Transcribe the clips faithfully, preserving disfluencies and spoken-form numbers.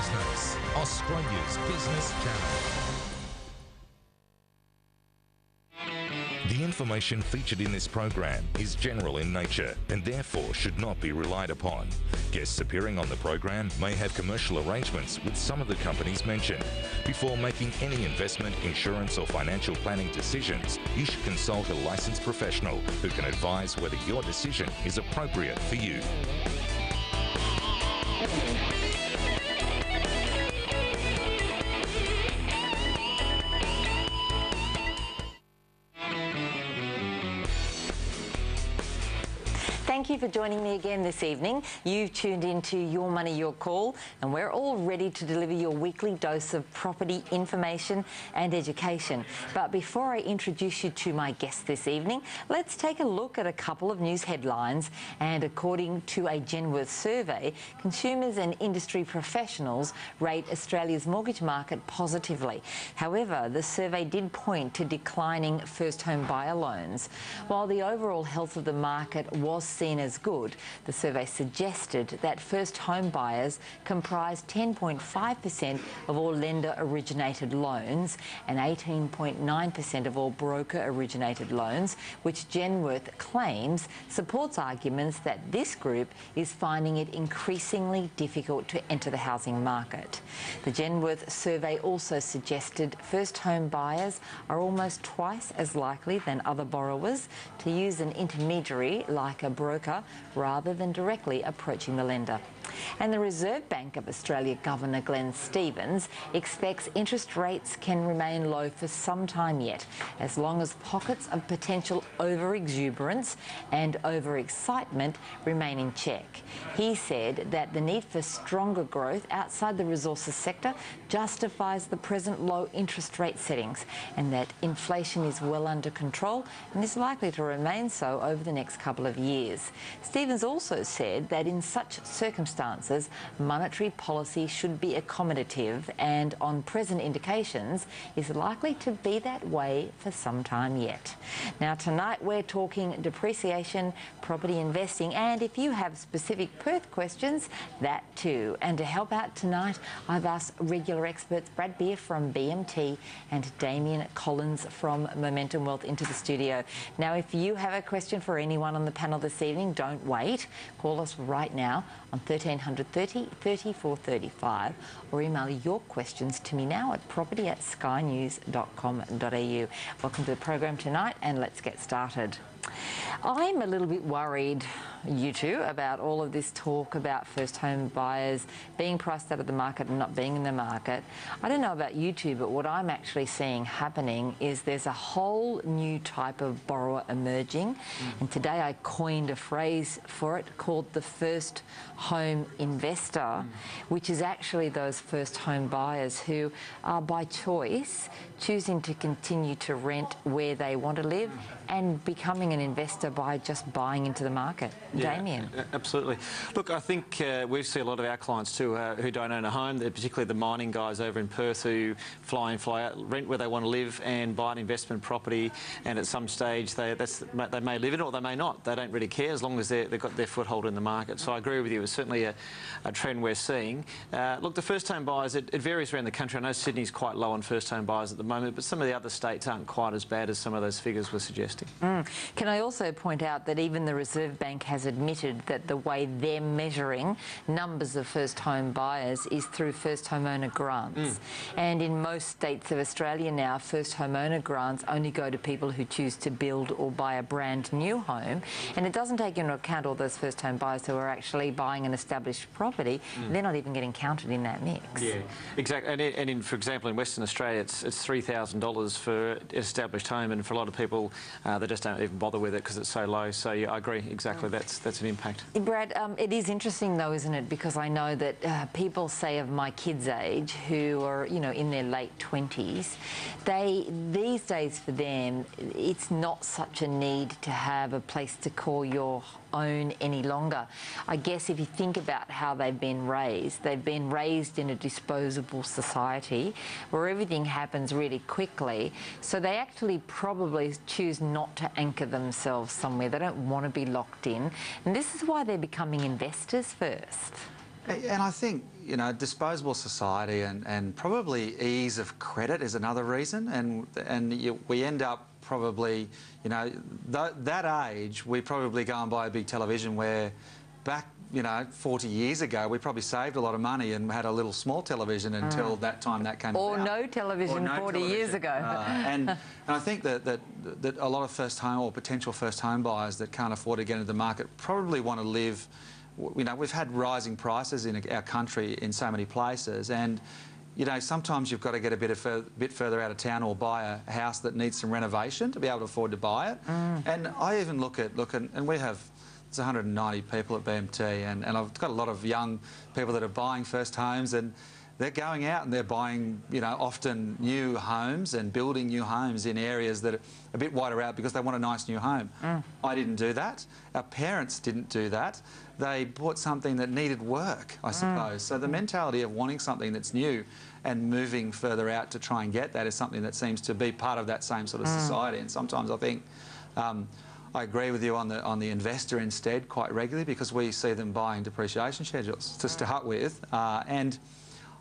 Business, Australia's business channel. The information featured in this program is general in nature and therefore should not be relied upon. Guests appearing on the program may have commercial arrangements with some of the companies mentioned. Before making any investment, insurance or financial planning decisions, you should consult a licensed professional who can advise whether your decision is appropriate for you. Thank you for joining me again this evening. You've tuned into Your Money, Your Call, and we're all ready to deliver your weekly dose of property information and education. But before I introduce you to my guest this evening, let's take a look at a couple of news headlines. And according to a Genworth survey, consumers and industry professionals rate Australia's mortgage market positively. However, the survey did point to declining first home buyer loans. While the overall health of the market was seen as good, the survey suggested that first home buyers comprise ten point five percent of all lender-originated loans and eighteen point nine percent of all broker-originated loans, which Genworth claims supports arguments that this group is finding it increasingly difficult to enter the housing market. The Genworth survey also suggested first home buyers are almost twice as likely than other borrowers to use an intermediary like a broker rather than directly approaching the lender. And the Reserve Bank of Australia Governor Glenn Stevens expects interest rates can remain low for some time yet, as long as pockets of potential over-exuberance and over-excitement remain in check. He said that the need for stronger growth outside the resources sector justifies the present low interest rate settings, and that inflation is well under control and is likely to remain so over the next couple of years. Stevens also said that in such circumstances, monetary policy should be accommodative, and on present indications is likely to be that way for some time yet. Now tonight we're talking depreciation, property investing, and if you have specific Perth questions, that too. And to help out tonight, I've asked regular experts Brad Beer from B M T and Damian Collins from Momentum Wealth into the studio. Now if you have a question for anyone on the panel this evening, don't wait. Call us right now on thirteen hundred thirty, thirty-four thirty-five, or email your questions to me now at property at sky news dot com dot a u. Welcome to the program tonight, and let's get started. I'm a little bit worried, you two, about all of this talk about first home buyers being priced out of the market and not being in the market. I don't know about you two, but what I'm actually seeing happening is there's a whole new type of borrower emerging. Mm. And today I coined a phrase for it called the first home investor, mm. which is actually those first home buyers who are by choice choosing to continue to rent where they want to live and becoming an investor by just buying into the market. Yeah, Damien. Absolutely. Look, I think uh, we see a lot of our clients too uh, who don't own a home, particularly the mining guys over in Perth who fly in, fly out, rent where they want to live and buy an investment property, and at some stage they, that's, they may live in it or they may not. They don't really care as long as they've got their foothold in the market. So I agree with you. It's certainly a, a trend we're seeing. Uh, look, the first home buyers, it, it varies around the country. I know Sydney's quite low on first home buyers at the moment, but some of the other states aren't quite as bad as some of those figures were suggesting. Mm. Can I also point out that even the Reserve Bank has admitted that the way they're measuring numbers of first home buyers is through first homeowner grants. Mm. And in most states of Australia now, first homeowner grants only go to people who choose to build or buy a brand new home. And it doesn't take into account all those first home buyers who are actually buying an established property. Mm. They're not even getting counted in that mix. Yeah, exactly. And, and in, for example, in Western Australia, it's, it's three thousand dollars for established home, and for a lot of people, uh, they just don't even bother with it because it's so low. So yeah, I agree, exactly. That's that's an impact. Brad, um, it is interesting though, isn't it? Because I know that uh, people say of my kids' age who are, you know, in their late twenties, they these days for them, it's not such a need to have a place to call your own any longer. I guess if you think about how they've been raised, they've been raised in a disposable society where everything happens really quickly, so they actually probably choose not to anchor themselves somewhere. They don't want to be locked in, and this is why they're becoming investors first. And I think, you know, disposable society and, and probably ease of credit is another reason. And, and you, we end up probably, you know, th that age, we probably go and buy a big television where back, you know, forty years ago, we probably saved a lot of money and had a little small television until mm. that time that came or about. No television or no forty television. Years ago. Uh, and, and I think that, that, that a lot of first home or potential first home buyers that can't afford to get into the market probably want to live, you know, we've had rising prices in our country in so many places, and, you know, sometimes you've got to get a bit, of, a bit further out of town or buy a house that needs some renovation to be able to afford to buy it. Mm. And I even look at, look, and, and we have... It's one hundred ninety people at B M T, and, and I've got a lot of young people that are buying first homes, and they're going out and they're buying, you know, often new homes and building new homes in areas that are a bit wider out because they want a nice new home. Mm. I didn't do that. Our parents didn't do that. They bought something that needed work, I suppose. Mm. So the mentality of wanting something that's new and moving further out to try and get that is something that seems to be part of that same sort of mm. society. And sometimes I think... Um, I agree with you on the on the investor instead quite regularly, because we see them buying depreciation schedules to start with, uh, and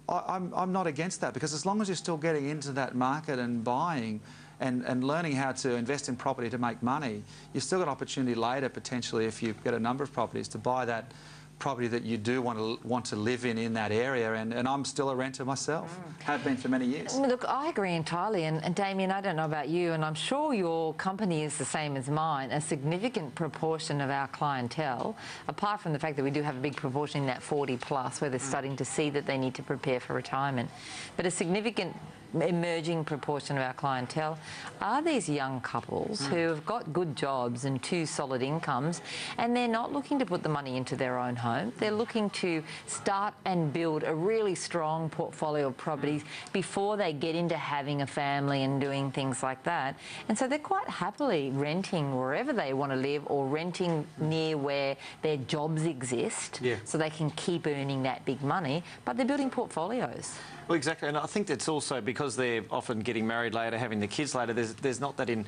I, I'm, I'm not against that, because as long as you're still getting into that market and buying and, and learning how to invest in property to make money, you've still got opportunity later potentially, if you get a number of properties, to buy that property that you do want to want to live in in that area, and, and I'm still a renter myself, mm. have been for many years. Look, I agree entirely, and, and Damien, I don't know about you, and I'm sure your company is the same as mine, a significant proportion of our clientele, apart from the fact that we do have a big proportion in that forty plus where they're mm. starting to see that they need to prepare for retirement, but a significant emerging proportion of our clientele are these young couples mm. who have got good jobs and two solid incomes, and they're not looking to put the money into their own home. They're looking to start and build a really strong portfolio of properties before they get into having a family and doing things like that. And so they're quite happily renting wherever they want to live, or renting near where their jobs exist, yeah. so they can keep earning that big money, but they're building portfolios. Well, exactly, and I think it's also because they're often getting married later, having the kids later, there's, there's not that in,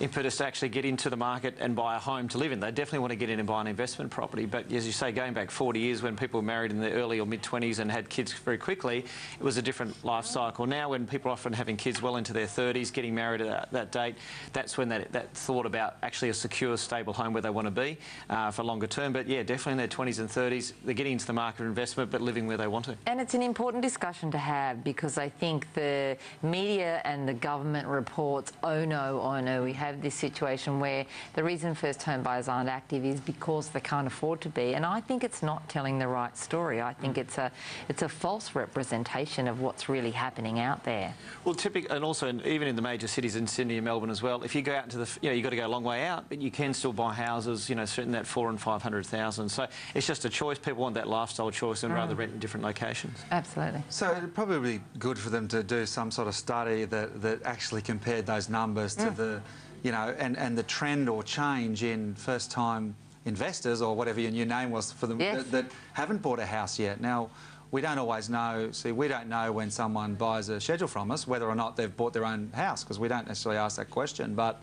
impetus to actually get into the market and buy a home to live in. They definitely want to get in and buy an investment property, but as you say, going back forty years when people were married in the early or mid twenties and had kids very quickly, it was a different life cycle. Now, when people are often having kids well into their thirties, getting married at that, that date, that's when that, that thought about actually a secure, stable home where they want to be uh, for longer term. But yeah, definitely in their twenties and thirties, they're getting into the market of investment, but living where they want to. And it's an important discussion to have, because I think the media and the government reports, oh no, oh no, we have this situation where the reason first home buyers aren't active is because they can't afford to be. And I think it's not telling the right story. I think it's a it's a false representation of what's really happening out there. Well, typically, and also in, even in the major cities in Sydney and Melbourne as well, if you go out into the, you know, you've got to go a long way out, but you can still buy houses, you know, certain that four and five hundred thousand. So it's just a choice. People want that lifestyle choice and mm. rather rent in different locations. Absolutely. So it probably probably good for them to do some sort of study that, that actually compared those numbers to mm. the, you know, and, and the trend or change in first-time investors or whatever your new name was for them, yes. that, that haven't bought a house yet. Now, we don't always know, see, we don't know when someone buys a schedule from us whether or not they've bought their own house, because we don't necessarily ask that question, but...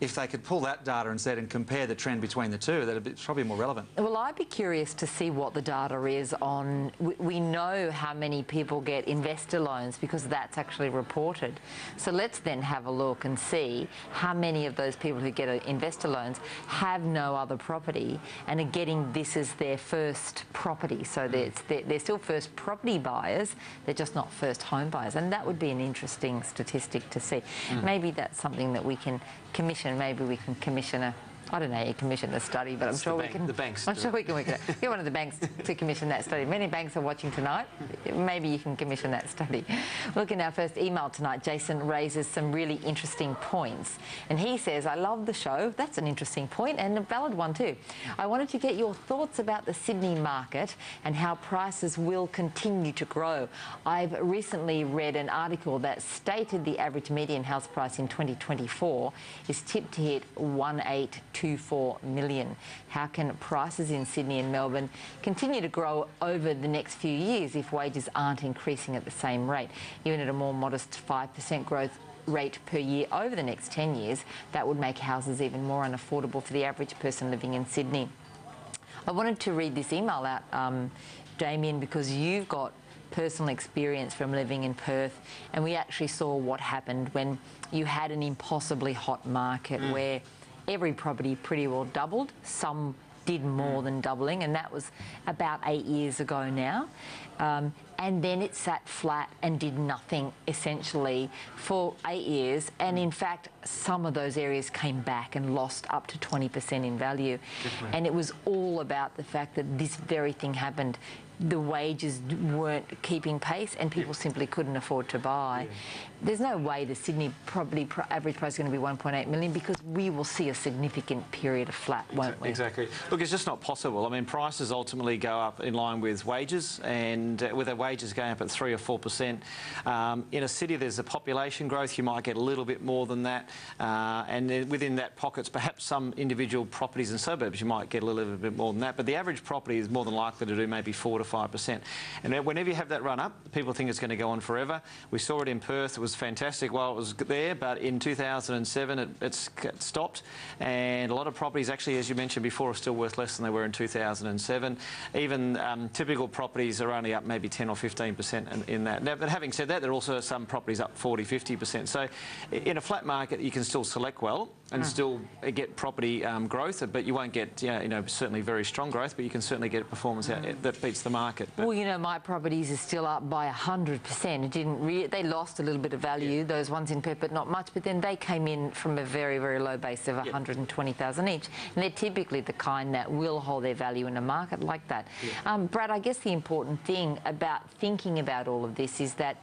if they could pull that data instead and compare the trend between the two, that would be probably more relevant. Well, I'd be curious to see what the data is on... We know how many people get investor loans because that's actually reported. So let's then have a look and see how many of those people who get investor loans have no other property and are getting this as their first property. So they're, they're still first property buyers, they're just not first home buyers. And that would be an interesting statistic to see. Mm. Maybe that's something that we can commission. Maybe we can commission a, I don't know, you commission a study, but I'm sure we can. The banks. I'm sure we can work it out. You're one of the banks to commission that study. Many banks are watching tonight. Maybe you can commission that study. Look, in our first email tonight, Jason raises some really interesting points. And he says, I love the show. That's an interesting point and a valid one too. I wanted to get your thoughts about the Sydney market and how prices will continue to grow. I've recently read an article that stated the average median house price in twenty twenty-four is tipped to hit one eight two four million. How can prices in Sydney and Melbourne continue to grow over the next few years if wages aren't increasing at the same rate? Even at a more modest five percent growth rate per year over the next ten years, that would make houses even more unaffordable for the average person living in Sydney. I wanted to read this email out um, Damian, because you've got personal experience from living in Perth, and we actually saw what happened when you had an impossibly hot market mm. where every property pretty well doubled, some did more mm. than doubling, and that was about eight years ago now. Um, and then it sat flat and did nothing essentially for eight years. And in fact, some of those areas came back and lost up to twenty percent in value. Definitely. And it was all about the fact that this very thing happened. The wages weren't keeping pace and people yeah. simply couldn't afford to buy. Yeah. There's no way the Sydney property pro average price is going to be one point eight million, because we will see a significant period of flat, won't exactly. we? Exactly. Look, it's just not possible. I mean, prices ultimately go up in line with wages, and uh, with their wages going up at three or four percent. Um, in a city, there's a population growth. You might get a little bit more than that. Uh, and within that pockets, perhaps some individual properties and suburbs, you might get a little bit more than that. But the average property is more than likely to do maybe four to five percent. And whenever you have that run up, people think it's going to go on forever. We saw it in Perth. It was fantastic while it was there, but in two thousand seven it, it's it stopped, and a lot of properties actually, as you mentioned before, are still worth less than they were in two thousand seven. Even um, typical properties are only up maybe ten or fifteen percent in, in that. Now, but having said that, there are also some properties up forty, fifty percent. So in a flat market, you can still select well and mm. still get property um, growth, but you won't get, you know, you know, certainly very strong growth, but you can certainly get performance mm. out that beats the market. Market, well, you know, my properties are still up by one hundred percent. It didn't re they lost a little bit of value, yeah. those ones in Perth, but not much. But then they came in from a very, very low base of yeah. one hundred and twenty thousand each. And they're typically the kind that will hold their value in a market like that. Yeah. Um, Brad, I guess the important thing about thinking about all of this is that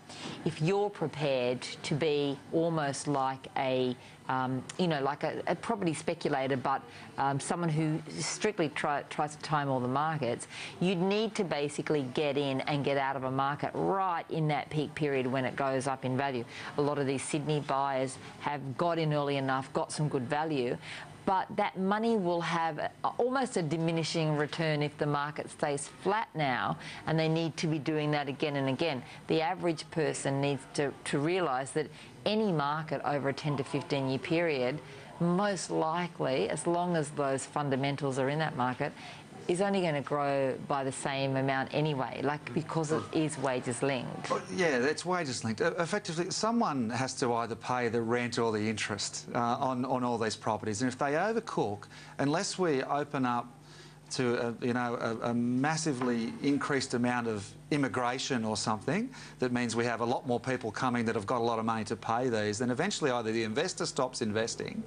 if you're prepared to be almost like a Um, you know, like a, a property speculator, but um, someone who strictly try, tries to time all the markets, you'd need to basically get in and get out of a market right in that peak period when it goes up in value. A lot of these Sydney buyers have got in early enough, got some good value, but that money will have a, almost a diminishing return if the market stays flat now, and they need to be doing that again and again. The average person needs to, to realise that any market over a ten to fifteen year period, most likely, as long as those fundamentals are in that market, is only going to grow by the same amount anyway, like, because it is wages linked. Yeah, that's wages linked. Effectively, someone has to either pay the rent or the interest uh, on, on all these properties. And if they overcook, unless we open up to a, you know, a, a massively increased amount of immigration or something, that means we have a lot more people coming that have got a lot of money to pay these, then eventually either the investor stops investing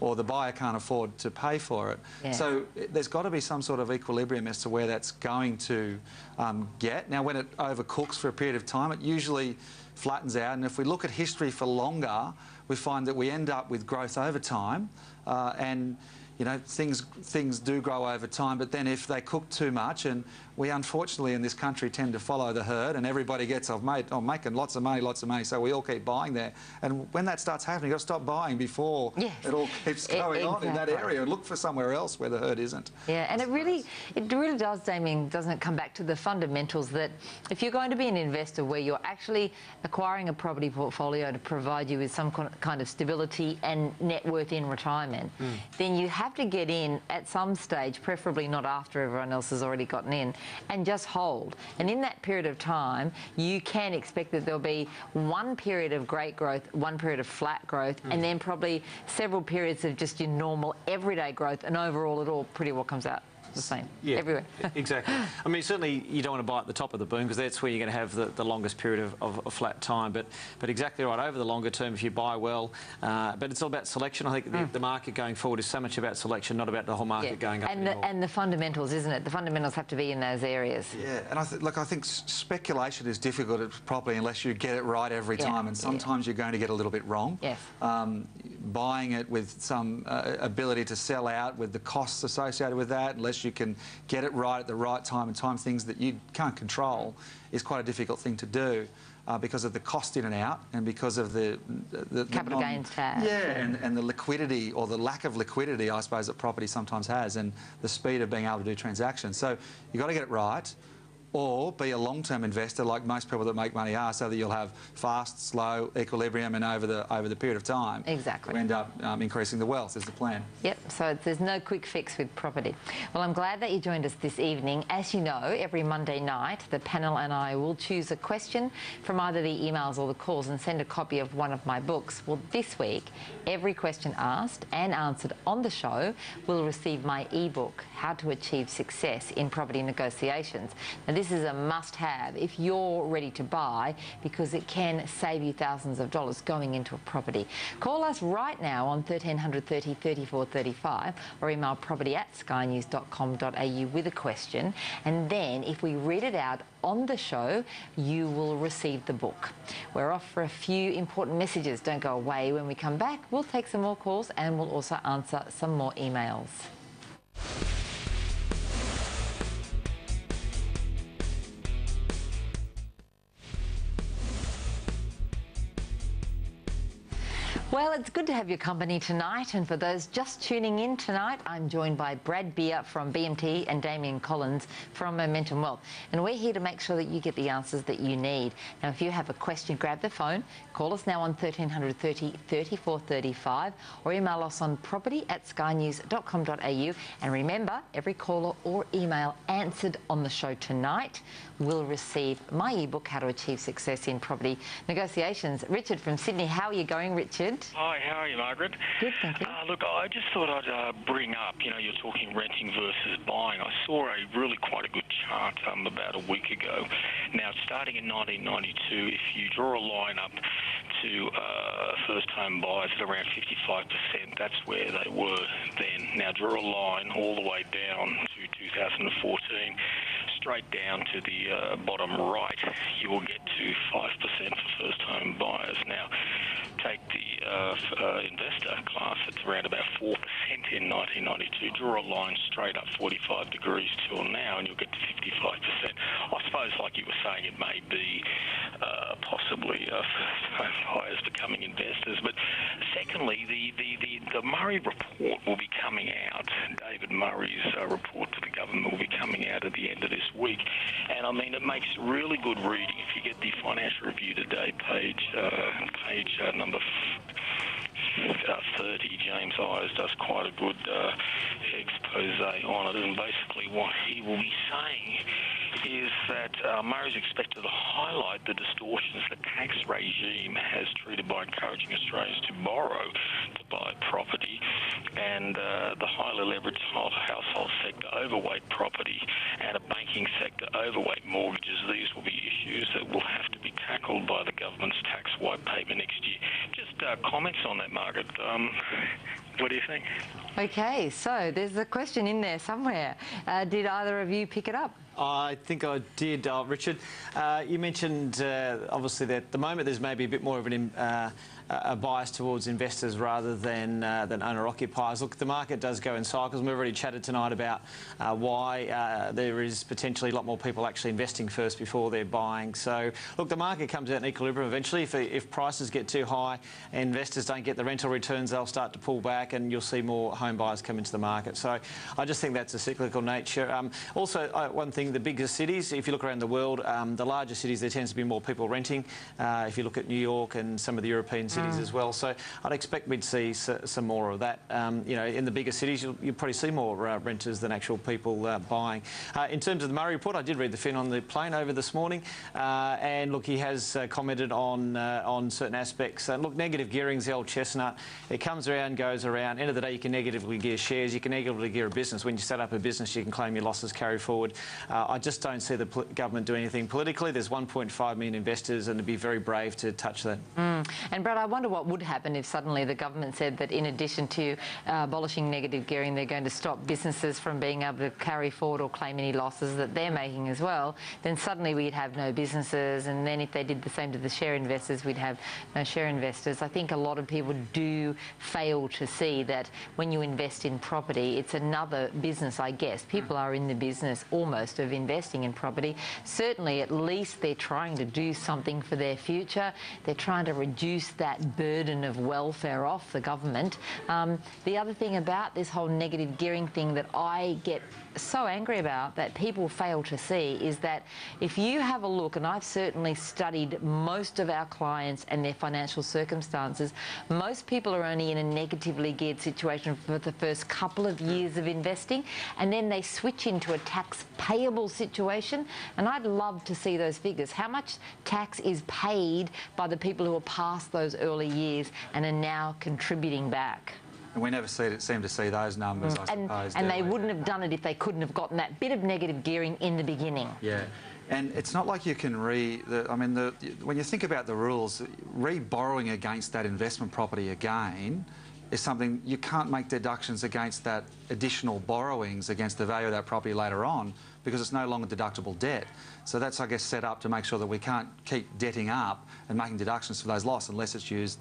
or the buyer can't afford to pay for it. Yeah. So there's got to be some sort of equilibrium as to where that's going to um, get. Now, when it overcooks for a period of time, it usually flattens out, and if we look at history for longer, we find that we end up with growth over time, uh, and you know, things things do grow over time, but then if they cook too much, and we unfortunately in this country tend to follow the herd, and everybody gets, I've made, I'm making lots of money, lots of money, so we all keep buying there. And when that starts happening, you've got to stop buying before yes. it all keeps going it, exactly. on in that area, and look for somewhere else where the herd isn't. Yeah, and it really, it really does, Damien, doesn't it come back to the fundamentals that if you're going to be an investor where you're actually acquiring a property portfolio to provide you with some kind of stability and net worth in retirement, mm. then you have have to get in at some stage, preferably not after everyone else has already gotten in, and just hold. And in that period of time, you can expect that there'll be one period of great growth, one period of flat growth, mm. and then probably several periods of just your normal everyday growth, and overall it all pretty well comes out the same yeah, everywhere. Exactly. I mean, certainly you don't want to buy at the top of the boom, because that's where you're going to have the, the longest period of, of, of flat time. But but exactly right, over the longer term, if you buy well, uh, but it's all about selection. I think mm. the, the market going forward is so much about selection, not about the whole market yeah. going up and the, and the fundamentals, isn't it? The fundamentals have to be in those areas. Yeah, and I th look, I think speculation is difficult properly unless you get it right every yeah. time, and sometimes yeah. you're going to get a little bit wrong. Yes. Um, buying it with some uh, ability to sell out with the costs associated with that, unless you can get it right at the right time and time things that you can't control, is quite a difficult thing to do uh, because of the cost in and out, and because of the... the capital the non, gains tax. Yeah, and, and the liquidity, or the lack of liquidity, I suppose, that property sometimes has, and the speed of being able to do transactions. So you've got to get it right. or be a long-term investor like most people that make money are, so that you'll have fast, slow equilibrium, and over the over the period of time, exactly, you end up um, increasing the wealth is the plan. Yep, so there's no quick fix with property. Well, I'm glad that you joined us this evening. As you know, every Monday night, the panel and I will choose a question from either the emails or the calls and send a copy of one of my books. Well, this week, every question asked and answered on the show will receive my ebook, How to Achieve Success in Property Negotiations. Now, this is a must-have if you're ready to buy, because it can save you thousands of dollars going into a property. Call us right now on thirteen hundred thirty thirty-four thirty-five or email property at sky news dot com dot a u with a question, and then if we read it out on the show, you will receive the book. We're off for a few important messages. Don't go away. When we come back, we'll take some more calls and we'll also answer some more emails. Well, it's good to have your company tonight, and for those just tuning in tonight, I'm joined by Brad Beer from B M T and Damian Collins from Momentum Wealth, and we're here to make sure that you get the answers that you need. Now, if you have a question, grab the phone, call us now on thirteen hundred thirty thirty-four thirty-five or email us on property at sky news dot com dot a u, and remember, every caller or email answered on the show tonight will receive my ebook, How to Achieve Success in Property Negotiations. Richard from Sydney, how are you going, Richard? Hi, how are you, Margaret? Good, thank you. Uh, look, I just thought I'd uh, bring up, you know, you're talking renting versus buying. I saw a really quite a good chart um, about a week ago. Now, starting in nineteen ninety-two, if you draw a line up to uh, first-home buyers at around fifty-five percent, that's where they were then. Now, draw a line all the way down to two thousand fourteen, straight down to the uh, bottom right, you will get to five percent for first-home buyers. Now, take the uh, uh, investor class, it's around about four percent in nineteen ninety-two. Draw a line straight up forty-five degrees till now, and you'll get to fifty-five percent. I suppose, like you were saying, it may be uh, possibly uh, first-home buyers becoming investors. But secondly, the, the, the, the Murray report will be coming out. David Murray's uh, report to the government will be coming out at the end of this week. And, I mean, it makes really good reading. If you get the Financial Review Today page, uh, page uh, number thirty, James Ayres does quite a good uh, expose on it. And basically what he will be saying is that uh, Murray's expected to highlight the distortions the tax regime has treated by encouraging Australians to borrow to buy property, and uh, the highly leveraged household sector overweight property and a banking sector overweight mortgages. These will be issues that will have to be tackled by the government's tax white paper next year. Just uh, comments on that, Margaret. Um, what do you think? Okay, so there's a question in there somewhere. Uh, did either of you pick it up? I think I did, uh, Richard. Uh, you mentioned, uh, obviously, that at the moment there's maybe a bit more of an, uh, a bias towards investors rather than, uh, than owner-occupiers. Look, the market does go in cycles. We've already chatted tonight about uh, why uh, there is potentially a lot more people actually investing first before they're buying. So, look, the market comes out in equilibrium eventually. If, if prices get too high and investors don't get the rental returns, they'll start to pull back, and you'll see more home buyers come into the market. So I just think that's a cyclical nature. Um, also, uh, one thing, the bigger cities, if you look around the world, um, the larger cities, there tends to be more people renting. Uh, if you look at New York and some of the European cities mm. as well, so I'd expect we'd see s some more of that. Um, you know, in the bigger cities, you'll, you'll probably see more uh, renters than actual people uh, buying. Uh, in terms of the Murray report, I did read the Fin on the plane over this morning, uh, and look, he has uh, commented on uh, on certain aspects. Uh, look, negative gearing's the old chestnut. It comes around, goes around. End of the day, you can negatively gear shares, you can negatively gear a business. When you set up a business, you can claim your losses carry forward. Uh, I just don't see the government do anything politically. There's one point five million investors, and it'd be very brave to touch that. Mm. And Brad, I wonder what would happen if suddenly the government said that in addition to uh, abolishing negative gearing, they're going to stop businesses from being able to carry forward or claim any losses that they're making as well. Then suddenly we'd have no businesses, and then if they did the same to the share investors, we'd have no share investors. I think a lot of people do fail to see that when you invest in property, it's another business, I guess. People are in the business almost of investing in property. Certainly, at least they're trying to do something for their future. They're trying to reduce that burden of welfare off the government. Um, the other thing about this whole negative gearing thing that I get so angry about that people fail to see is that if you have a look, and I've certainly studied most of our clients and their financial circumstances, most people are only in a negatively geared situation for the first couple of years of investing, and then they switch into a tax payable situation. And I'd love to see those figures. How much tax is paid by the people who are past those early years and are now contributing back? And we never see it, seem to see those numbers, mm. I and, suppose. And they we? wouldn't have done it if they couldn't have gotten that bit of negative gearing in the beginning. Yeah, and it's not like you can re... The, I mean, the, when you think about the rules, re-borrowing against that investment property again is something you can't make deductions against that additional borrowings against the value of that property later on, because it's no longer deductible debt. So that's, I guess, set up to make sure that we can't keep debting up and making deductions for those losses unless it's used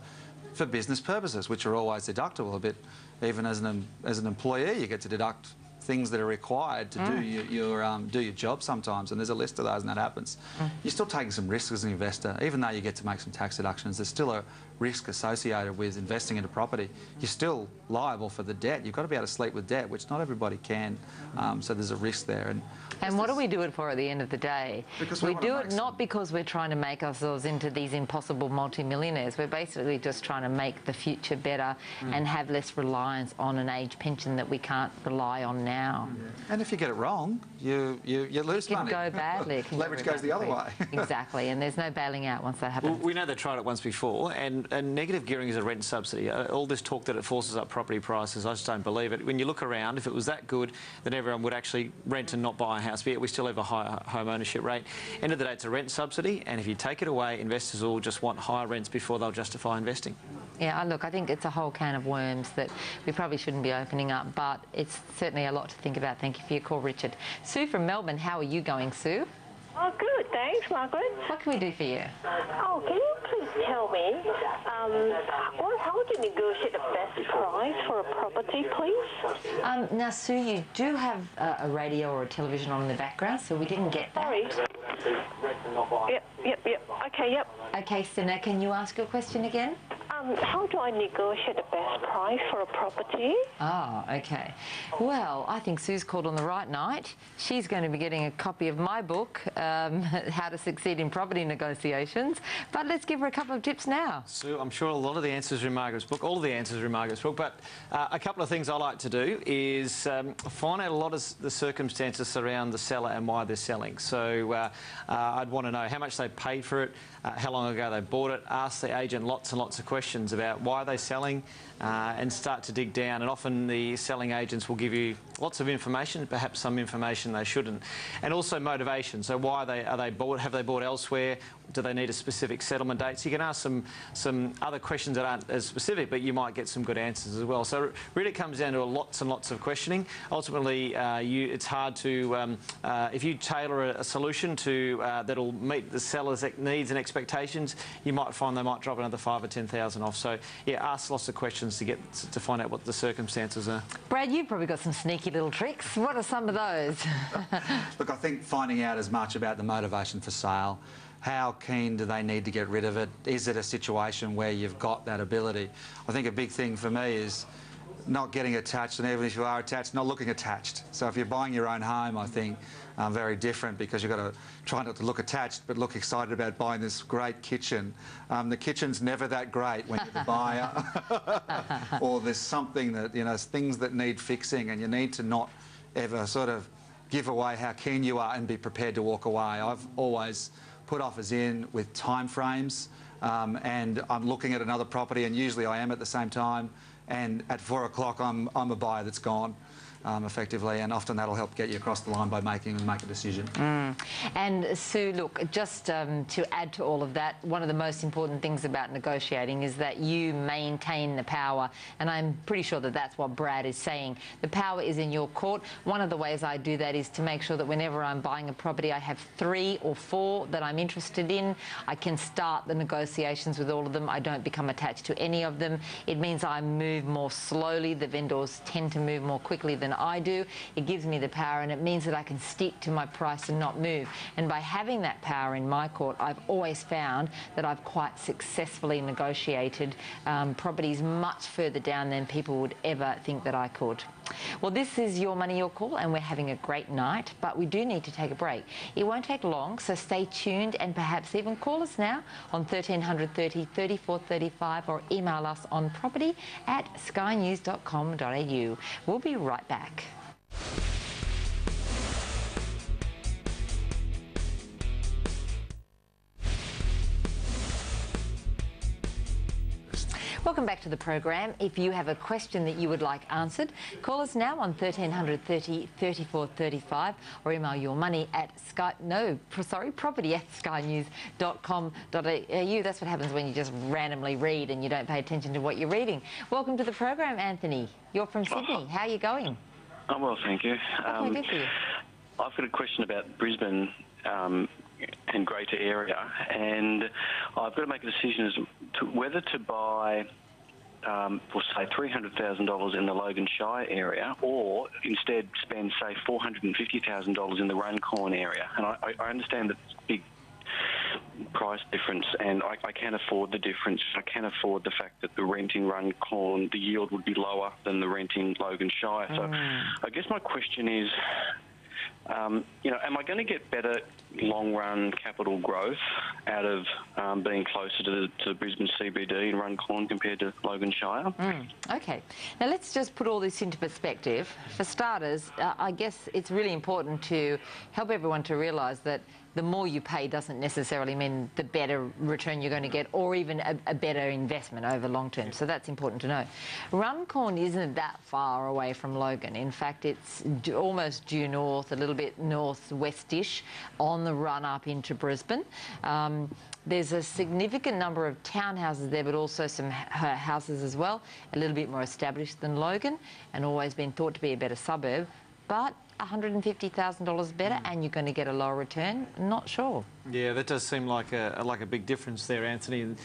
for business purposes, which are always deductible. A bit, even as an as an employee, you get to deduct things that are required to mm. do your, your um, do your job sometimes, and there's a list of those, and that happens. Mm. You're still taking some risks as an investor, even though you get to make some tax deductions. There's still a risk associated with investing into property. You're still liable for the debt. You've got to be able to sleep with debt, which not everybody can. Um, so there's a risk there. And and what do we do it for at the end of the day? Because we, we do it not because we're trying to make ourselves into these impossible multimillionaires. We're basically just trying to make the future better mm. and have less reliance on an age pension that we can't rely on now. Yeah. And if you get it wrong, you you, you lose money. It can money. go badly. It can Leverage go goes badly. the other way. Exactly, and there's no bailing out once that happens. Well, we know they tried it once before, and And negative gearing is a rent subsidy. All this talk that it forces up property prices, I just don't believe it. When you look around, if it was that good, then everyone would actually rent and not buy a house. But yet we still have a high home ownership rate. End of the day, it's a rent subsidy, and if you take it away, investors will just want higher rents before they'll justify investing. Yeah, look, I think it's a whole can of worms that we probably shouldn't be opening up, but it's certainly a lot to think about. Thank you for your call, Richard. Sue from Melbourne, how are you going, Sue? Oh, good, thanks, Margaret. What can we do for you? Oh, can you please tell me, um, well, how do you negotiate the best price for a property, please? Um, now, Sue, you do have uh, a radio or a television on in the background, so we didn't get that. Sorry. Yep, yep, yep. Okay, yep. Okay, so now can you ask your question again? Um, how do I negotiate the best price for a property? Oh, okay. Well, I think Sue's called on the right night. She's going to be getting a copy of my book, um, How to Succeed in Property Negotiations. But let's give her a couple of tips now. Sue, I'm sure a lot of the answers are in Margaret's book, all of the answers are in Margaret's book, but uh, a couple of things I like to do is um, find out a lot of the circumstances surround the seller and why they're selling. So uh, uh, I'd want to know how much they paid for it, uh, how long ago they bought it, ask the agent lots and lots of questions about why they're selling uh, and start to dig down. And often the selling agents will give you lots of information, perhaps some information they shouldn't. And also motivation. So why are they, are they bought? Have they bought elsewhere? Do they need a specific settlement date? So you can ask some, some other questions that aren't as specific, but you might get some good answers as well. So it really comes down to lots and lots of questioning. Ultimately, uh, you, it's hard to, um, uh, if you tailor a, a solution to uh, that'll meet the seller's needs and expectations, you might find they might drop another five or ten thousand off. So yeah, ask lots of questions to get to find out what the circumstances are. Brad, you've probably got some sneaky little tricks. What are some of those? Look, I think finding out as much about the motivation for sale. How keen do they need to get rid of it? Is it a situation where you've got that ability? I think a big thing for me is not getting attached, and even if you are attached, not looking attached. So if you're buying your own home, I think um, very different, because you've got to try not to look attached, but look excited about buying this great kitchen. Um, the kitchen's never that great when you're the buyer, or there's something that, you know, things that need fixing, and you need to not ever sort of give away how keen you are and be prepared to walk away. I've always put offers in with time frames, um, and I'm looking at another property, and usually I am at the same time, and at four o'clock I'm, I'm a buyer that's gone. Um, effectively, and often that'll help get you across the line by making and make a decision. Mm. And Sue, look, just um, to add to all of that, one of the most important things about negotiating is that you maintain the power, and I'm pretty sure that that's what Brad is saying. The power is in your court. One of the ways I do that is to make sure that whenever I'm buying a property, I have three or four that I'm interested in. I can start the negotiations with all of them. I don't become attached to any of them. It means I move more slowly. The vendors tend to move more quickly than than I do, it gives me the power, and it means that I can stick to my price and not move. And by having that power in my court, I've always found that I've quite successfully negotiated um, properties much further down than people would ever think that I could. Well, this is Your Money, Your Call, and we're having a great night, but we do need to take a break. It won't take long, so stay tuned and perhaps even call us now on one three three zero, three four three five or email us on property at sky news dot com dot a u. We'll be right back. Welcome back to the program. If you have a question that you would like answered, call us now on one three three zero, three four three five or email your money at sky, no, sorry, property at sky news dot com dot a u. That's what happens when you just randomly read and you don't pay attention to what you're reading. Welcome to the program, Anthony. You're from Sydney. How are you going? I'm well, thank you. How can um, I get you? I've got a question about Brisbane um, and greater area, and I've got to make a decision as to whether to buy um, for, say, three hundred thousand dollars in the Logan Shire area, or instead spend, say, four hundred fifty thousand dollars in the Runcorn area. And I, I understand that it's a big price difference, and I, I can afford the difference. I can afford the fact that the rent in Runcorn, the yield would be lower than the rent in Logan Shire. So mm. I guess my question is, Um, you know, am I going to get better long-run capital growth out of um, being closer to the, to the Brisbane C B D and Runcorn compared to Logan Shire? Mm, okay. Now, let's just put all this into perspective. For starters, uh, I guess it's really important to help everyone to realise that the more you pay doesn't necessarily mean the better return you're going to get, or even a, a better investment over long term. So that's important to know. Runcorn isn't that far away from Logan. In fact, it's almost due north, a little bit northwestish, on the run up into Brisbane. Um, There's a significant number of townhouses there, but also some houses as well, a little bit more established than Logan, and always been thought to be a better suburb. But one hundred fifty thousand dollars better, and you're going to get a lower return? Not sure. Yeah, that does seem like a like a big difference there, Anthony.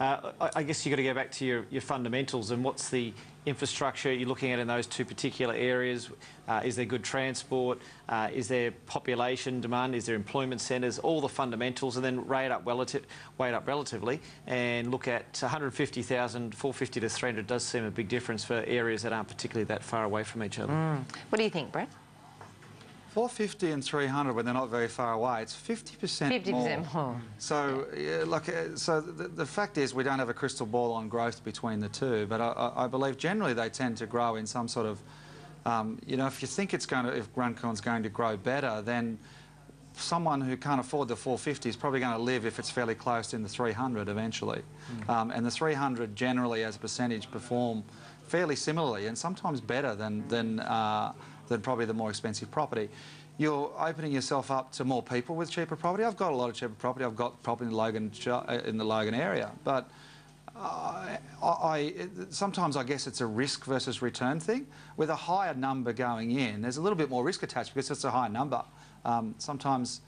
Uh, I, I guess you've got to go back to your, your fundamentals and what's the infrastructure you're looking at in those two particular areas. Uh, is there good transport? Uh, is there population demand? Is there employment centres? All the fundamentals, and then weigh it up, relative, weigh it up relatively, and look at one hundred fifty thousand, four hundred fifty to three hundred does seem a big difference for areas that aren't particularly that far away from each other. Mm. What do you think, Brad? four fifty and three hundred, when they're not very far away, it's fifty percent more. fifty percent more. So, yeah, like, so the, the fact is we don't have a crystal ball on growth between the two, but I, I believe generally they tend to grow in some sort of, um, you know, if you think it's going to, if Runcorn's going to grow better, then someone who can't afford the four fifty is probably going to live, if it's fairly close, in the three hundred eventually. Mm. Um, and the three hundred generally, as a percentage, perform fairly similarly and sometimes better than, than uh, than probably the more expensive property. You're opening yourself up to more people with cheaper property. I've got a lot of cheaper property. I've got property in Logan, in the Logan area, but uh, I, sometimes I guess it's a risk versus return thing. With a higher number going in, there's a little bit more risk attached because it's a higher number. Um, sometimes,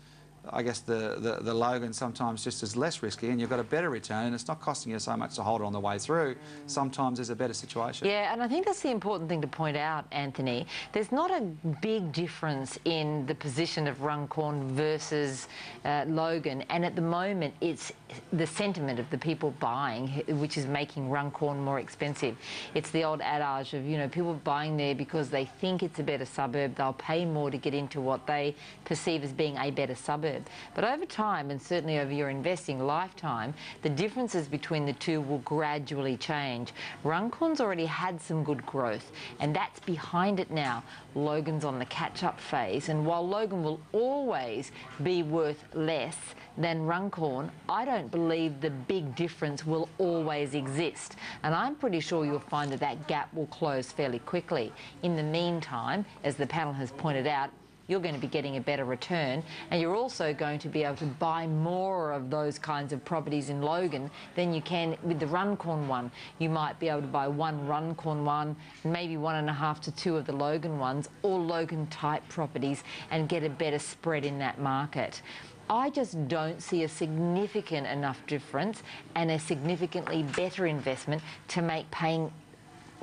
I guess the, the, the Logan sometimes just is less risky, and you've got a better return, and it's not costing you so much to hold on the way through. Mm. Sometimes there's a better situation. Yeah, and I think that's the important thing to point out, Anthony. There's not a big difference in the position of Runcorn versus uh, Logan, and at the moment it's the sentiment of the people buying which is making Runcorn more expensive. It's the old adage of, you know, people buying there because they think it's a better suburb. They'll pay more to get into what they perceive as being a better suburb. But over time, and certainly over your investing lifetime, the differences between the two will gradually change. Runcorn's already had some good growth, and that's behind it now. Logan's on the catch-up phase, and while Logan will always be worth less than Runcorn, I don't believe the big difference will always exist. And I'm pretty sure you'll find that that gap will close fairly quickly. In the meantime, as the panel has pointed out, you're going to be getting a better return, and you're also going to be able to buy more of those kinds of properties in Logan than you can with the Runcorn one. You might be able to buy one Runcorn one, maybe one and a half to two of the Logan ones, or Logan type properties, and get a better spread in that market. I just don't see a significant enough difference and a significantly better investment to make paying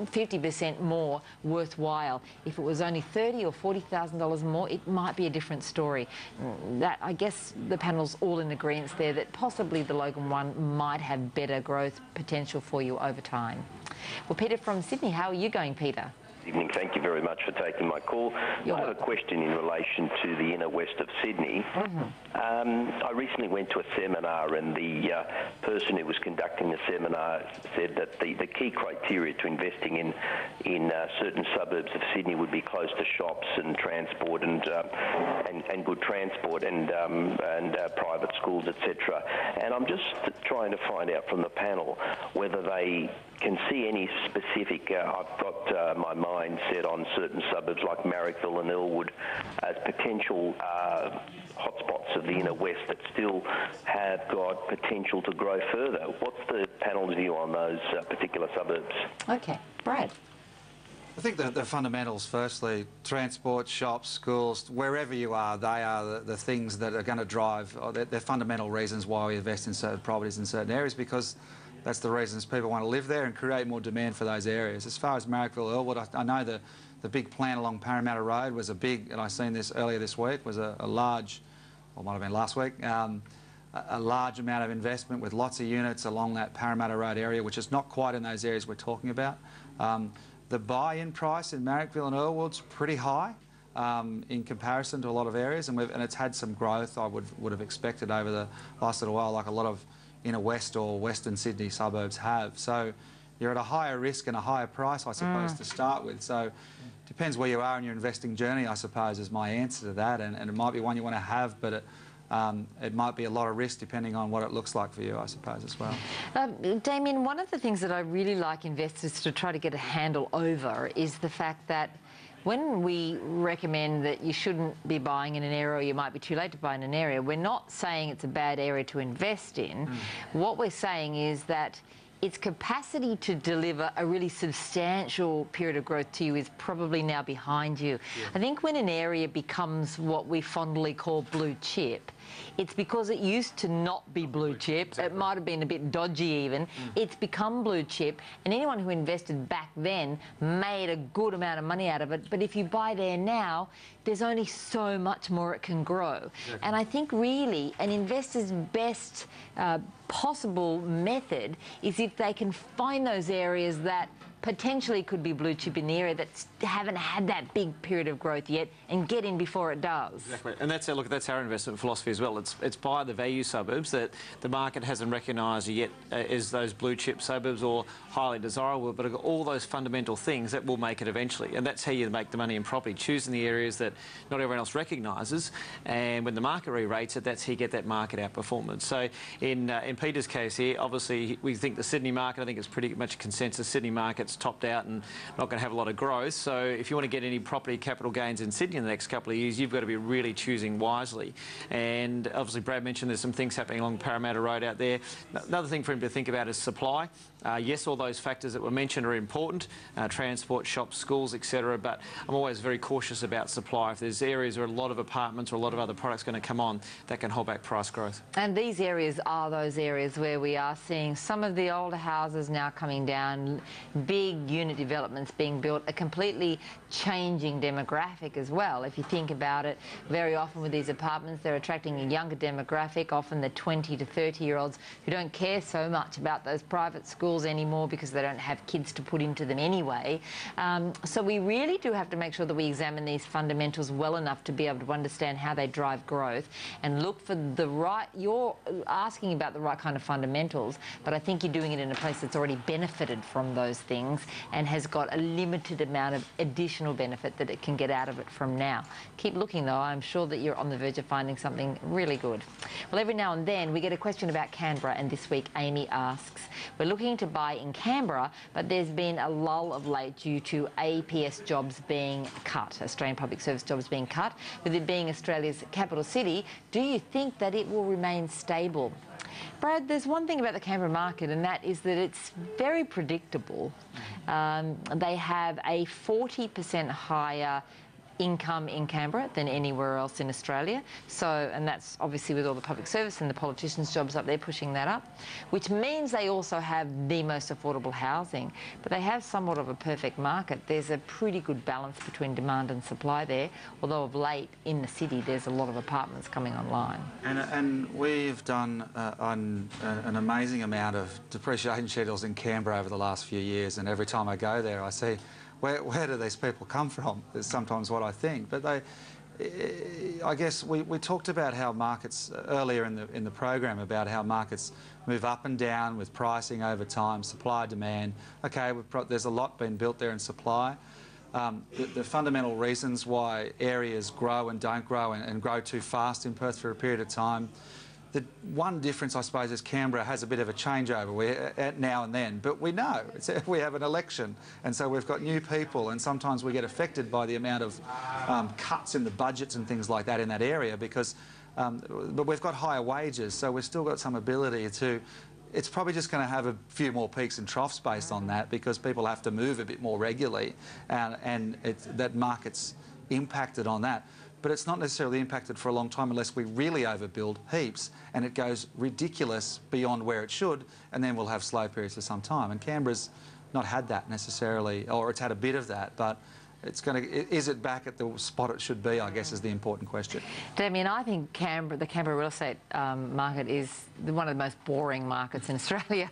fifty percent more worthwhile. If it was only thirty thousand dollars or forty thousand dollars more, it might be a different story. That, I guess the panel's all in agreement there that possibly the Logan one might have better growth potential for you over time. Well, Peter from Sydney, how are you going, Peter? Evening. Thank you very much for taking my call. You're I have welcome. a question in relation to the inner west of Sydney. Mm-hmm. um, I recently went to a seminar, and the uh, person who was conducting the seminar said that the, the key criteria to investing in in uh, certain suburbs of Sydney would be close to shops and transport and uh, and, and good transport and um, and uh, private schools, et cetera. And I'm just trying to find out from the panel whether they can see any specific. Uh, I've got uh, my mum set on certain suburbs like Marrickville and Elwood as potential uh, hotspots of the inner west that still have got potential to grow further. What's the panel's view on those uh, particular suburbs? Okay, Brad. I think the, the fundamentals, firstly, transport, shops, schools, wherever you are, they are the, the things that are going to drive, or they're, they're fundamental reasons why we invest in certain properties in certain areas, because that's the reasons people want to live there and create more demand for those areas. As far as Marrickville, Elwood, I, I know the, the big plan along Parramatta Road was a big, and I seen this earlier this week, was a, a large, or might have been last week, um, a, a large amount of investment with lots of units along that Parramatta Road area, which is not quite in those areas we're talking about. Um, the buy-in price in Marrickville and Elwood's pretty high um, in comparison to a lot of areas, and, we've, and it's had some growth I would, would have expected over the last little while, like a lot of inner west or western Sydney suburbs have. So you're at a higher risk and a higher price, I suppose, mm. to start with. So it depends where you are in your investing journey, I suppose, is my answer to that. And, and it might be one you want to have, but it, um, it might be a lot of risk depending on what it looks like for you, I suppose, as well. Uh, Damien, one of the things that I really like investors to try to get a handle over is the fact that when we recommend that you shouldn't be buying in an area, or you might be too late to buy in an area, we're not saying it's a bad area to invest in. Mm. What we're saying is that its capacity to deliver a really substantial period of growth to you is probably now behind you. Yeah. I think when an area becomes what we fondly call blue chip, it's because it used to not be blue chip. Exactly. It might have been a bit dodgy even. Mm. It's become blue chip, and anyone who invested back then made a good amount of money out of it. But if you buy there now, there's only so much more it can grow. Exactly. And I think really an investor's best uh, possible method is if they can find those areas that potentially could be blue chip in the area that haven't had that big period of growth yet, and get in before it does. Exactly, and that's our, look, that's our investment philosophy as well. It's it's by the value suburbs that the market hasn't recognised yet as those blue chip suburbs or highly desirable, but have got all those fundamental things that will make it eventually, and that's how you make the money in property, choosing the areas that not everyone else recognises, and when the market re-rates it, that's how you get that market outperformance. So in uh, in Peter's case here, obviously we think the Sydney market, I think it's pretty much consensus Sydney market's topped out and not going to have a lot of growth. So if you want to get any property capital gains in Sydney in the next couple of years, you've got to be really choosing wisely. And obviously Brad mentioned there's some things happening along Parramatta Road out there. Another thing for him to think about is supply. Uh, yes, all those factors that were mentioned are important, uh, transport, shops, schools, et cetera, but I'm always very cautious about supply. If there's areas where a lot of apartments or a lot of other products going to come on, that can hold back price growth. And these areas are those areas where we are seeing some of the older houses now coming down, big unit developments being built, a completely changing demographic as well. If you think about it, very often with these apartments, they're attracting a younger demographic, often the twenty to thirty year olds who don't care so much about those private schools anymore because they don't have kids to put into them anyway. Um, so we really do have to make sure that we examine these fundamentals well enough to be able to understand how they drive growth and look for the right, you're asking about the right kind of fundamentals, but I think you're doing it in a place that's already benefited from those things and has got a limited amount of additional benefit that it can get out of it from now. Keep looking though, I'm sure that you're on the verge of finding something really good. Well, every now and then we get a question about Canberra, and this week Amy asks, we're looking to to buy in Canberra, but there's been a lull of late due to A P S jobs being cut, Australian public service jobs being cut. With it being Australia's capital city, do you think that it will remain stable? Brad, there's one thing about the Canberra market, and that is that it's very predictable. Um, they have a forty percent higher income in Canberra than anywhere else in Australia. So, and that's obviously with all the public service and the politicians' jobs up there pushing that up, which means they also have the most affordable housing, but they have somewhat of a perfect market. There's a pretty good balance between demand and supply there, although of late in the city there's a lot of apartments coming online. And, and we've done uh, an, an amazing amount of depreciation schedules in Canberra over the last few years, and every time I go there I see, Where, where do these people come from? Is sometimes what I think. But they, I guess we, we talked about how markets earlier in the in the program about how markets move up and down with pricing over time, supply, demand. Okay, we've pro there's a lot been built there in supply. Um, the, the fundamental reasons why areas grow and don't grow and, and grow too fast in Perth for a period of time. The one difference, I suppose, is Canberra has a bit of a changeover we, at now and then, but we know it's, we have an election, and so we've got new people, and sometimes we get affected by the amount of um, cuts in the budgets and things like that in that area because, um, but we've got higher wages, so we've still got some ability to. It's probably just going to have a few more peaks and troughs based on that because people have to move a bit more regularly, and, and it's, that market's impacted on that. But it's not necessarily impacted for a long time unless we really overbuild heaps and it goes ridiculous beyond where it should, and then we'll have slow periods for some time. And Canberra's not had that necessarily, or it's had a bit of that, but it's going to, is it back at the spot it should be, I guess, is the important question. Damian, I think Canberra, the Canberra real estate um, market is one of the most boring markets in Australia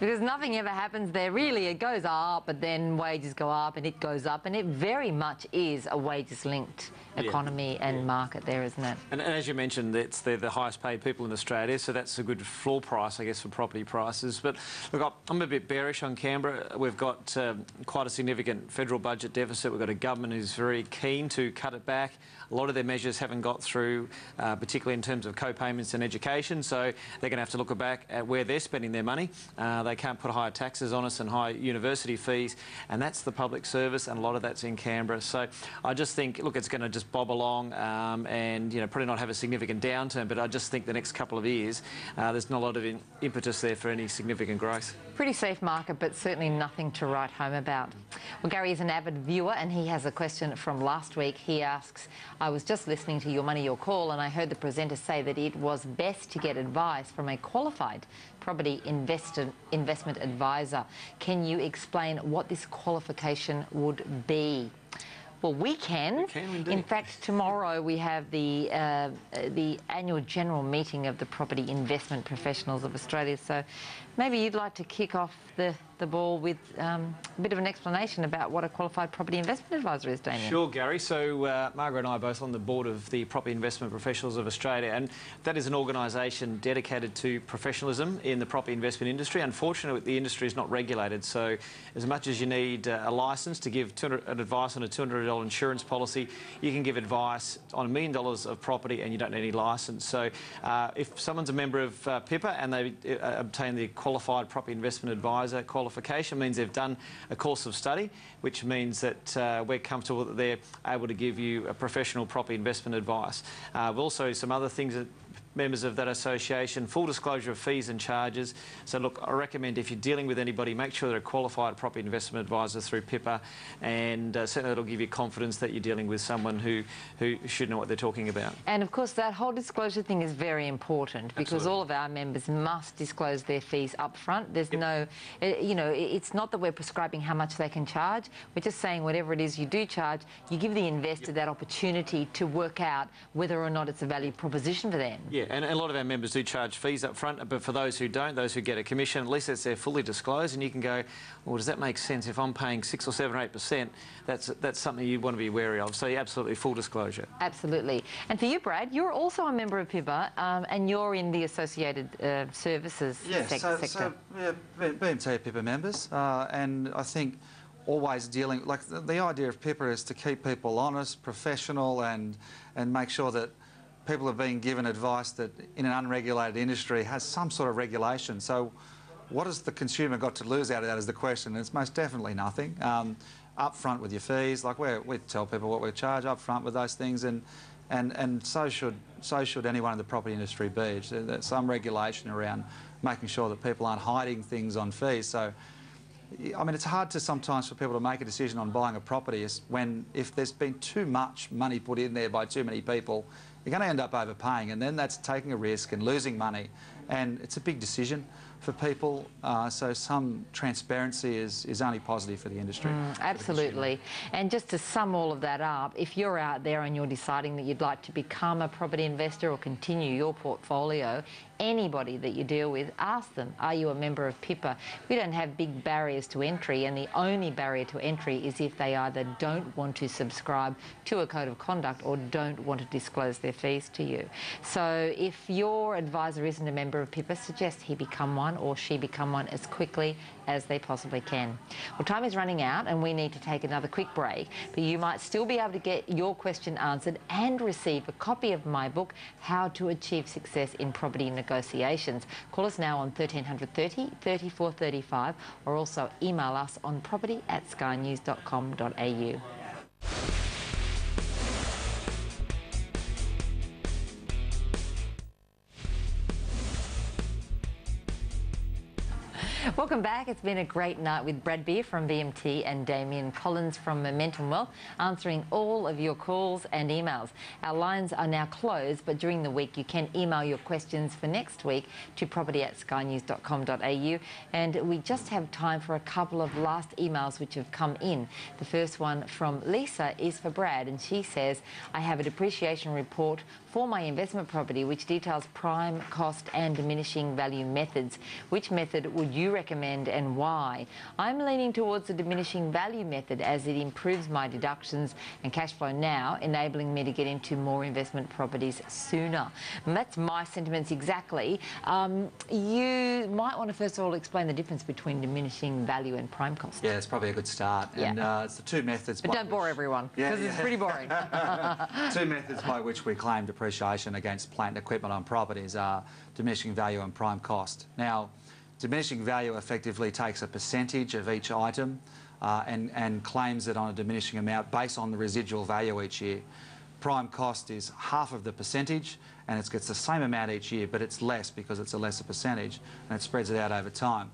because nothing ever happens there, really. It goes up, but then wages go up and it goes up, and it very much is a wages-linked economy yeah. and yeah. market there, isn't it? And, and as you mentioned, it's, they're the highest paid people in Australia, so that's a good floor price, I guess, for property prices. But look, I'm a bit bearish on Canberra. We've got um, quite a significant federal budget deficit. We've got a government is very keen to cut it back. A lot of their measures haven't got through, uh, particularly in terms of co-payments and education, so they're going to have to look back at where they're spending their money. Uh, they can't put higher taxes on us and high university fees, and that's the public service, and a lot of that's in Canberra. So I just think, look, it's going to just bob along um, and, you know, probably not have a significant downturn, but I just think the next couple of years uh, there's not a lot of in impetus there for any significant growth. Pretty safe market, but certainly nothing to write home about. Well, Gary is an avid viewer, and he He has a question from last week. He asks, I was just listening to Your Money, Your Call, and I heard the presenter say that it was best to get advice from a qualified property investment advisor. Can you explain what this qualification would be? Well, we can. We can indeed. In fact, tomorrow we have the uh, the annual general meeting of the Property Investment Professionals of Australia. So maybe you'd like to kick off the, the ball with um, a bit of an explanation about what a qualified property investment advisor is, Damian. Sure, Gary. So uh, Margaret and I are both on the board of the Property Investment Professionals of Australia, and that is an organisation dedicated to professionalism in the property investment industry. Unfortunately, the industry is not regulated, so as much as you need uh, a licence to give an advice on a two hundred dollar insurance policy, you can give advice on a million dollars of property and you don't need any license. So uh, if someone's a member of uh, PIPA and they uh, obtain the qualified property investment advisor qualification, means they've done a course of study, which means that uh, we're comfortable that they're able to give you a professional property investment advice. Uh, also, some other things that members of that association, full disclosure of fees and charges. So look, I recommend if you're dealing with anybody, make sure they're a qualified property investment advisor through PIPA, and uh, certainly that'll give you confidence that you're dealing with someone who, who should know what they're talking about. And of course that whole disclosure thing is very important because Absolutely. all of our members must disclose their fees up front. There's yep. no, you know, it's not that we're prescribing how much they can charge, we're just saying whatever it is you do charge, you give the investor yep. that opportunity to work out whether or not it's a value proposition for them. Yeah. And a lot of our members do charge fees up front, but for those who don't, those who get a commission, at least it's there fully disclosed, and you can go, well, does that make sense? If I'm paying six or seven or eight percent, that's that's something you want to be wary of. So yeah, absolutely full disclosure. Absolutely. And for you, Brad, you're also a member of PIPA, um, and you're in the associated uh, services yeah, sec so, sector. So, yeah, B M T PIPA members, uh, and I think always dealing, like the, the idea of PIPA is to keep people honest, professional, and and make sure that people are being given advice that in an unregulated industry has some sort of regulation. So what has the consumer got to lose out of that is the question. It's most definitely nothing. Um, up front with your fees, like we're, we tell people what we charge up front with those things, and, and, and so, should, so should anyone in the property industry be. There's some regulation around making sure that people aren't hiding things on fees. So I mean, it's hard to sometimes for people to make a decision on buying a property is when if there's been too much money put in there by too many people, you're going to end up overpaying, and then that's taking a risk and losing money, and it's a big decision for people. Uh, so some transparency is, is only positive for the industry. Mm, absolutely. The and just to sum all of that up, if you're out there and you're deciding that you'd like to become a property investor or continue your portfolio, anybody that you deal with, ask them, are you a member of P I P A? We don't have big barriers to entry, and the only barrier to entry is if they either don't want to subscribe to a code of conduct or don't want to disclose their fees to you. So if your advisor isn't a member of P I P A, suggest he become one or she become one as quickly as they possibly can. Well, time is running out and we need to take another quick break, but you might still be able to get your question answered and receive a copy of my book, How to Achieve Success in Property Negotiations. Call us now on thirteen thirty, thirty-four thirty-five, or also email us on property at sky news dot com dot a u. Welcome back. It's been a great night with Brad Beer from B M T and Damian Collins from Momentum Wealth, answering all of your calls and emails. Our lines are now closed, but during the week you can email your questions for next week to property at sky news dot com dot a u. And we just have time for a couple of last emails which have come in. The first one from Lisa is for Brad, and she says, I have a depreciation report for my investment property which details prime, cost and diminishing value methods. Which method would you recommend? recommend and why? I'm leaning towards the diminishing value method as it improves my deductions and cash flow now, enabling me to get into more investment properties sooner. And that's my sentiments exactly. Um, you might want to first of all explain the difference between diminishing value and prime cost. Yeah, it's probably a good start. Yeah. And uh, it's the two methods. But don't which... bore everyone, because yeah, yeah. it's pretty boring. Two methods by which we claim depreciation against plant and equipment on properties are diminishing value and prime cost. Now, diminishing value effectively takes a percentage of each item uh, and, and claims it on a diminishing amount based on the residual value each year. Prime cost is half of the percentage, and it gets the same amount each year, but it's less because it's a lesser percentage, and it spreads it out over time.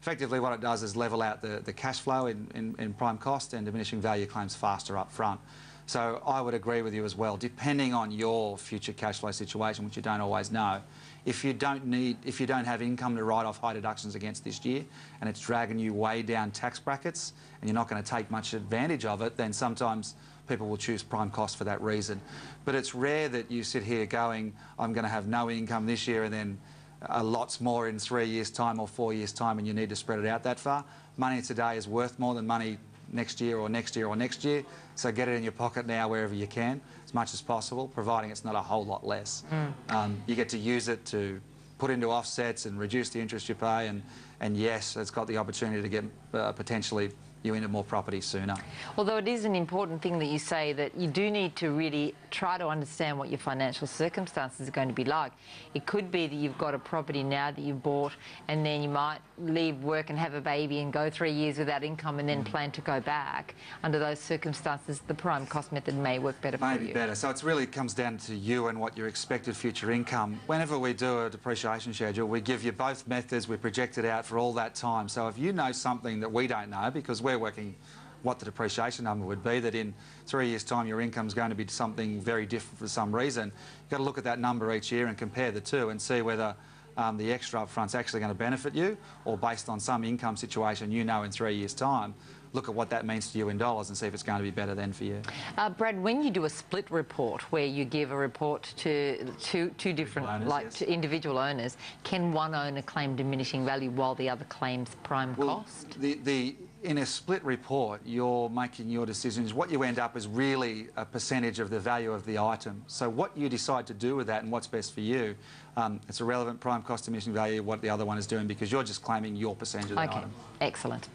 Effectively what it does is level out the, the cash flow in, in, in prime cost, and diminishing value claims faster up front. So I would agree with you as well, depending on your future cash flow situation, which you don't always know. If you don't need, if you don't have income to write off high deductions against this year, and it's dragging you way down tax brackets, and you're not going to take much advantage of it, then sometimes people will choose prime cost for that reason. But it's rare that you sit here going, I'm going to have no income this year, and then a lots more in three years' time or four years' time, and you need to spread it out that far. Money today is worth more than money next year or next year or next year, so get it in your pocket now wherever you can, as much as possible, providing it's not a whole lot less. Mm. Um, you get to use it to put into offsets and reduce the interest you pay, and, and yes, it's got the opportunity to get uh, potentially you into more property sooner. Although it is an important thing that you say, that you do need to really try to understand what your financial circumstances are going to be like. It could be that you've got a property now that you've bought, and then you might leave work and have a baby and go three years without income, and then mm. plan to go back. Under those circumstances, the prime cost method may work better Maybe for you. Maybe better. So it really comes down to you and what your expected future income. Whenever we do a depreciation schedule, we give you both methods, we project it out for all that time. So if you know something that we don't know, because we're We're working what the depreciation number would be, that in three years' time your income is going to be something very different for some reason. You've got to look at that number each year and compare the two and see whether um, the extra up front's actually going to benefit you, or based on some income situation you know in three years' time, look at what that means to you in dollars and see if it's going to be better then for you. Uh, Brad, when you do a split report where you give a report to two, two different owners, like yes. to individual owners, can one owner claim diminishing value while the other claims prime well, cost? The, the, in a split report, you're making your decisions. What you end up is really a percentage of the value of the item. So what you decide to do with that and what's best for you, um, it's irrelevant, prime cost, diminishing value, what the other one is doing, because you're just claiming your percentage of the okay. item. Excellent.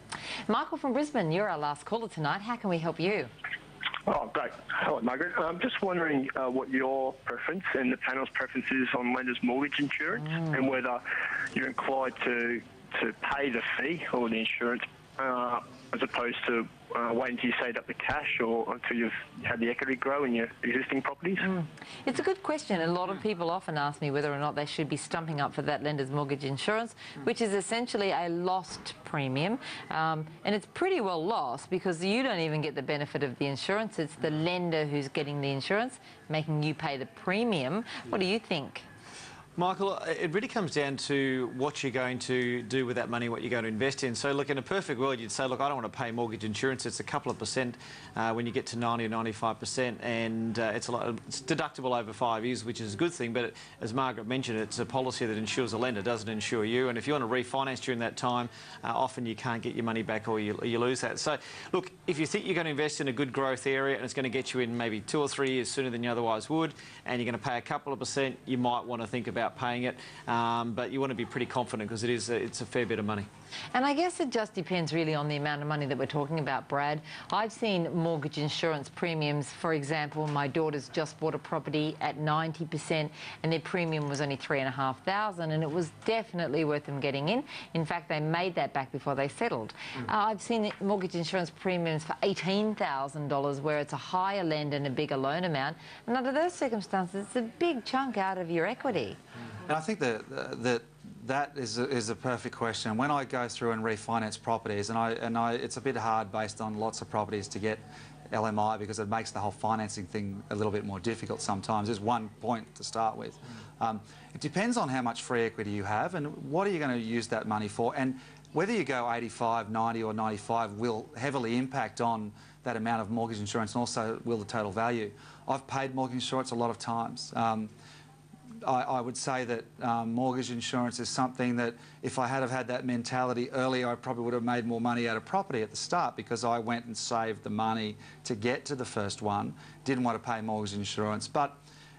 Michael from Brisbane, you're our last caller tonight. How can we help you? Oh, great. Hello, Margaret. I'm just wondering uh, what your preference and the panel's preference is on lender's mortgage insurance, mm. and whether you're inclined to, to pay the fee or the insurance uh, as opposed to uh, waiting until you saved up the cash or until you've had the equity grow in your existing properties? Mm. It's a good question. A lot of people often ask me whether or not they should be stumping up for that lender's mortgage insurance, which is essentially a lost premium. Um, and it's pretty well lost because you don't even get the benefit of the insurance. It's the lender who's getting the insurance, making you pay the premium. What do you think? Michael, it really comes down to what you're going to do with that money, what you're going to invest in. So, look, in a perfect world, you'd say, look, I don't want to pay mortgage insurance. It's a couple of percent uh, when you get to ninety or ninety-five percent, and uh, it's, a lot, it's deductible over five years, which is a good thing. But it, as Margaret mentioned, it's a policy that insures the lender, doesn't insure you. And if you want to refinance during that time, uh, often you can't get your money back or you, you lose that. So, look, if you think you're going to invest in a good growth area and it's going to get you in maybe two or three years sooner than you otherwise would, and you're going to pay a couple of percent, you might want to think about paying it, um, but you want to be pretty confident because it is a, it's a fair bit of money. And I guess it just depends really on the amount of money that we're talking about, Brad. I've seen mortgage insurance premiums, for example, my daughter's just bought a property at ninety percent and their premium was only three and a half thousand and it was definitely worth them getting in. In fact, they made that back before they settled. Mm. Uh, I've seen mortgage insurance premiums for eighteen thousand dollars where it's a higher lend and a bigger loan amount, and under those circumstances it's a big chunk out of your equity. And I think that that that is a, is a perfect question. When I go through and refinance properties, and I and I, it's a bit hard based on lots of properties to get L M I because it makes the whole financing thing a little bit more difficult sometimes. There's one point to start with. Um, it depends on how much free equity you have and what are you going to use that money for, and whether you go eighty-five, ninety, or ninety-five will heavily impact on that amount of mortgage insurance and also will the total value. I've paid mortgage insurance a lot of times. Um, I, I would say that um, mortgage insurance is something that if I had have had that mentality earlier, I probably would have made more money out of property at the start because I went and saved the money to get to the first one, didn't want to pay mortgage insurance, but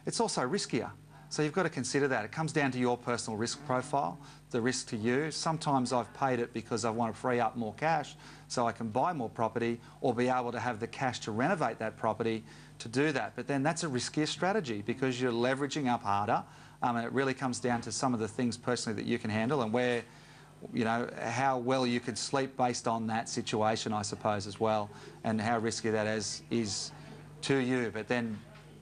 it's also riskier. So you've got to consider that. It comes down to your personal risk profile, the risk to you. Sometimes I've paid it because I want to free up more cash so I can buy more property or be able to have the cash to renovate that property to do that. But then that's a riskier strategy because you're leveraging up harder, um, and it really comes down to some of the things personally that you can handle and where, you know, how well you could sleep based on that situation, I suppose, as well, and how risky that is, is to you. But then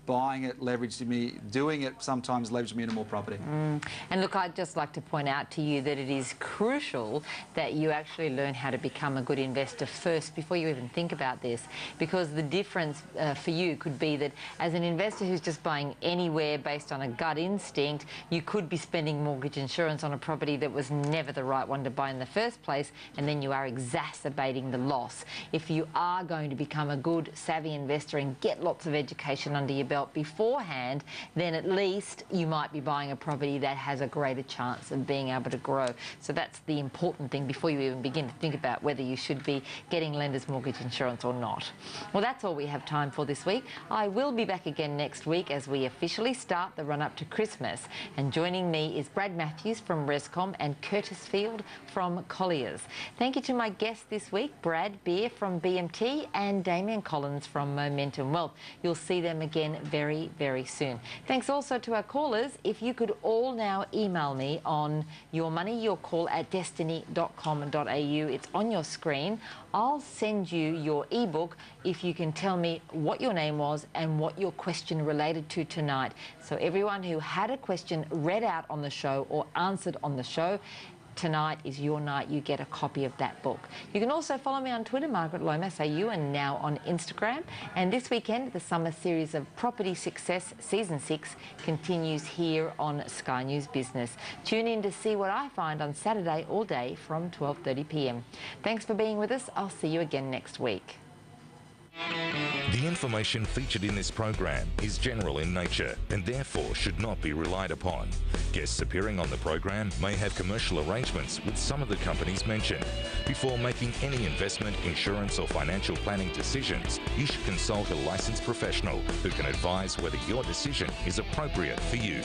buying it leveraged me, doing it sometimes leveraged me into more property. Mm. And look, I'd just like to point out to you that it is crucial that you actually learn how to become a good investor first before you even think about this, because the difference uh, for you could be that as an investor who's just buying anywhere based on a gut instinct, you could be spending mortgage insurance on a property that was never the right one to buy in the first place, and then you are exacerbating the loss. If you are going to become a good, savvy investor and get lots of education under your belt beforehand, then at least you might be buying a property that has a greater chance of being able to grow. So that's the important thing before you even begin to think about whether you should be getting lender's mortgage insurance or not. Well, that's all we have time for this week. I will be back again next week as we officially start the run-up to Christmas. And joining me is Brad Matthews from Rescom and Curtis Field from Colliers. Thank you to my guests this week, Brad Beer from B M T and Damian Collins from Momentum Wealth. You'll see them again very, very soon. Thanks also to our callers. If you could all now email me on your money your call at destiny dot com dot a u. It's on your screen. I'll send you your ebook if you can tell me what your name was and what your question related to tonight. So everyone who had a question read out on the show or answered on the show, tonight is your night. You get a copy of that book. You can also follow me on Twitter, Margaret Lomas, A U, and now on Instagram. And this weekend, the summer series of Property Success Season six continues here on Sky News Business. Tune in to see what I find on Saturday all day from twelve thirty p m Thanks for being with us. I'll see you again next week. The information featured in this program is general in nature and therefore should not be relied upon. Guests appearing on the program may have commercial arrangements with some of the companies mentioned. Before making any investment, insurance or financial planning decisions, you should consult a licensed professional who can advise whether your decision is appropriate for you.